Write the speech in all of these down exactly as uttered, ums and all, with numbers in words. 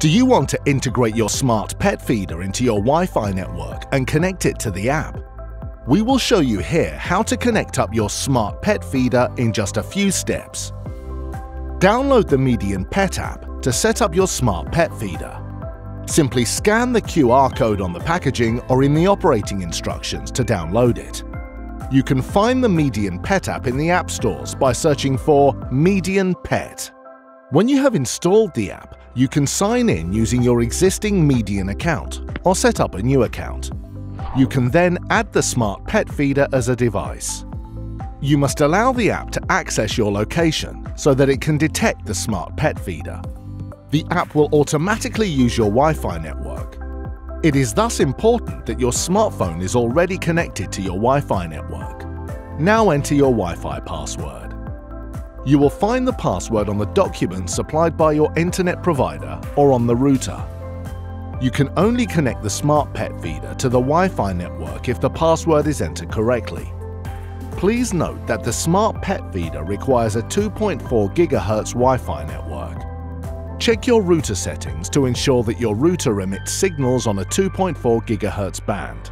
Do you want to integrate your smart pet feeder into your Wi-Fi network and connect it to the app? We will show you here how to connect up your smart pet feeder in just a few steps. Download the MEDION Pet app to set up your smart pet feeder. Simply scan the Q R code on the packaging or in the operating instructions to download it. You can find the MEDION Pet app in the app stores by searching for MEDION Pet. When you have installed the app, you can sign in using your existing MEDION account or set up a new account. You can then add the smart pet feeder as a device. You must allow the app to access your location so that it can detect the smart pet feeder. The app will automatically use your Wi-Fi network. It is thus important that your smartphone is already connected to your Wi-Fi network. Now enter your Wi-Fi password. You will find the password on the document supplied by your internet provider or on the router. You can only connect the smart pet feeder to the Wi-Fi network if the password is entered correctly. Please note that the smart pet feeder requires a two point four gigahertz Wi-Fi network. Check your router settings to ensure that your router emits signals on a two point four gigahertz band.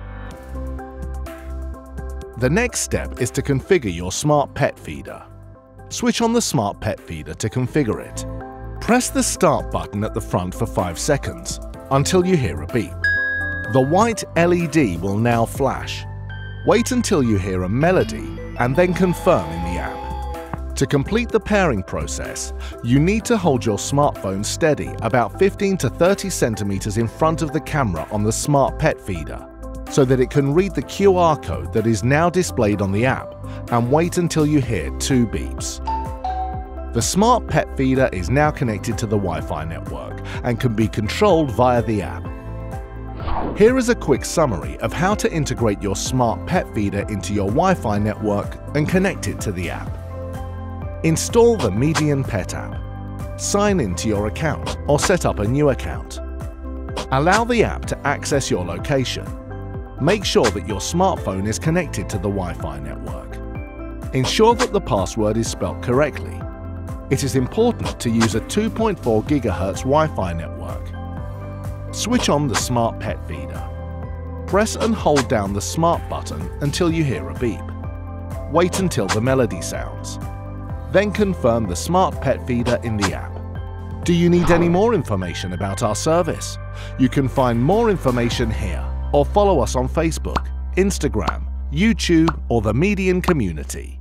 The next step is to configure your smart pet feeder. Switch on the smart pet feeder to configure it. Press the start button at the front for five seconds until you hear a beep. The white L E D will now flash. Wait until you hear a melody and then confirm in the app. To complete the pairing process, you need to hold your smartphone steady about fifteen to thirty centimeters in front of the camera on the smart pet feeder so that it can read the Q R code that is now displayed on the app, and wait until you hear two beeps. The smart pet feeder is now connected to the Wi-Fi network and can be controlled via the app. Here is a quick summary of how to integrate your smart pet feeder into your Wi-Fi network and connect it to the app. Install the MEDION Pet app. Sign into your account or set up a new account. Allow the app to access your location. Make sure that your smartphone is connected to the Wi-Fi network. Ensure that the password is spelt correctly. It is important to use a two point four gigahertz Wi-Fi network. Switch on the smart pet feeder. Press and hold down the smart button until you hear a beep. Wait until the melody sounds. Then confirm the smart pet feeder in the app. Do you need any more information about our service? You can find more information here or follow us on Facebook, Instagram, YouTube, or the MEDION community.